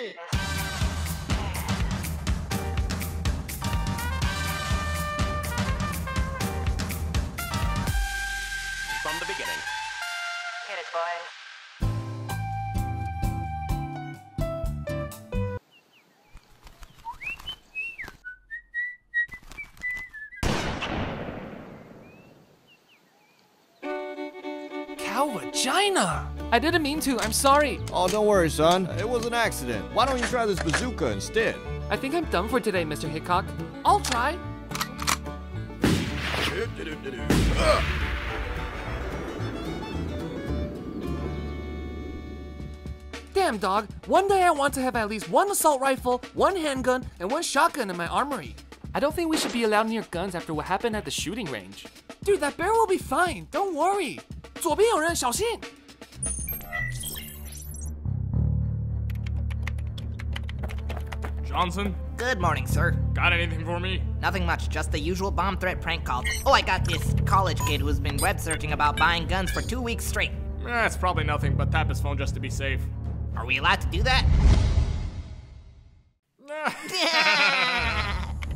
it. From the beginning. Hit it, boy. Vagina! I didn't mean to, I'm sorry. Oh, don't worry, son. It was an accident. Why don't you try this bazooka instead? I think I'm done for today, Mr. Hickok. I'll try. Damn, dog. One day I want to have at least one assault rifle, one handgun, and one shotgun in my armory. I don't think we should be allowed near guns after what happened at the shooting range. Dude, that bear will be fine. Don't worry. 左边有人，小心！ Johnson? Good morning, sir. Got anything for me? Nothing much, just the usual bomb threat prank calls. Oh, I got this college kid who's been web searching about buying guns for 2 weeks straight. It's probably nothing, but tap his phone just to be safe. Are we allowed to do that?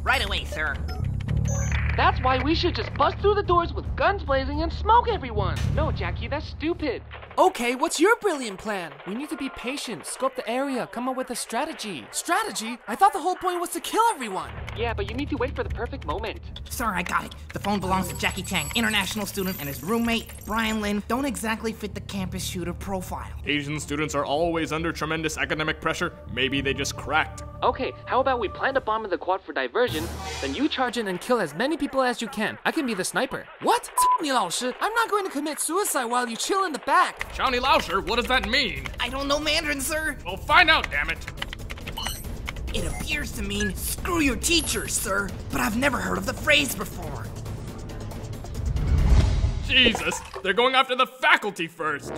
Right away, sir. That's why we should just bust through the doors with guns blazing and smoke everyone. No, Jacky, that's stupid. Okay, what's your brilliant plan? We need to be patient, scope the area, come up with a strategy. Strategy? I thought the whole point was to kill everyone. Yeah, but you need to wait for the perfect moment. Sir, I got it. The phone belongs to Jacky Tang, international student, and his roommate, Brian Lin, don't exactly fit the campus shooter profile. Asian students are always under tremendous academic pressure. Maybe they just cracked. Okay, how about we plant a bomb in the quad for diversion, then you charge in and kill as many people as you can. I can be the sniper. What? I'm not going to commit suicide while you chill in the back. Shawnee Lausher, what does that mean? I don't know Mandarin, sir. Well, find out, damn it. It appears to mean, screw your teachers, sir. But I've never heard of the phrase before. Jesus, they're going after the faculty first.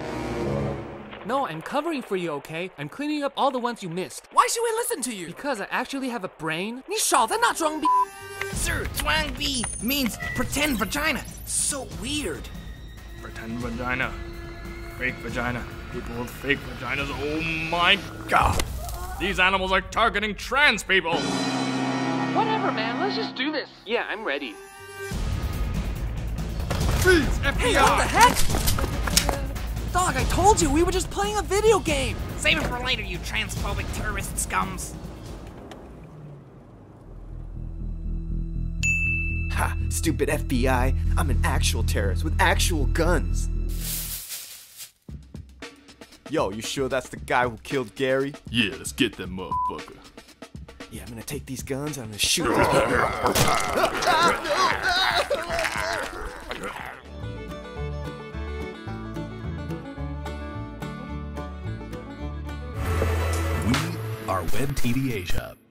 No, I'm covering for you, okay? I'm cleaning up all the ones you missed. Why should we listen to you? Because I actually have a brain. Sir, twang B means pretend vagina. So weird. Pretend vagina. Fake vagina. People with fake vaginas, oh my god. These animals are targeting trans people. Whatever, man, let's just do this. Yeah, I'm ready. Freeze, FBI! Hey, what the heck? Dog, I told you, we were just playing a video game. Save it for later, you transphobic terrorist scums. Ha, stupid FBI. I'm an actual terrorist with actual guns. Yo, you sure that's the guy who killed Gary? Yeah, let's get that motherfucker. Yeah, I'm gonna take these guns, I'm gonna shoot this motherfucker. We are Webtvasia.